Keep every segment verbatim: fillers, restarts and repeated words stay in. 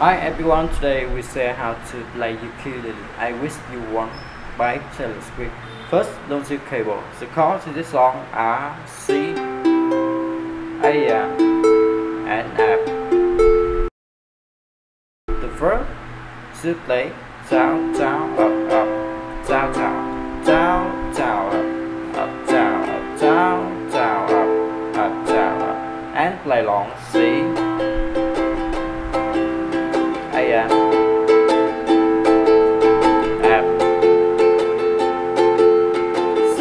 Hi everyone, today we share how to play ukulele, I Wish You Would by Taylor Swift. First, don't you cable. The chords in this song are C, A, and F. The first, should play down, down, up, up, down, down, down, down, up, up, down, up, down, down, up, up, down, up, and play long C. F, C,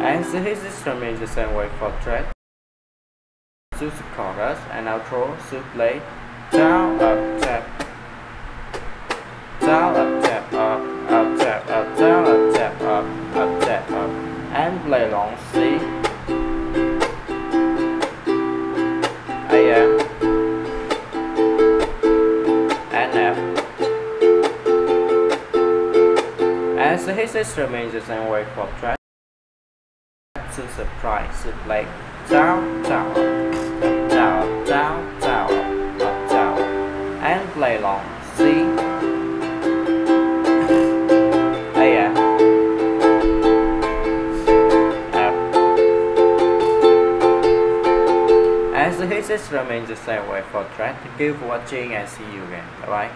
and so his instrument the same way for track. Choose the chorus and outro should play down up tap, down up tap up, up tap up, down up tap up, up tap up, and play long C. A, and so his instrument the same way for track. To surprise, to play down, down, up, down, down, down, up, down, and play long C, A, F. And so his instrument the same way for track. Thank you for watching and see you again. Bye bye.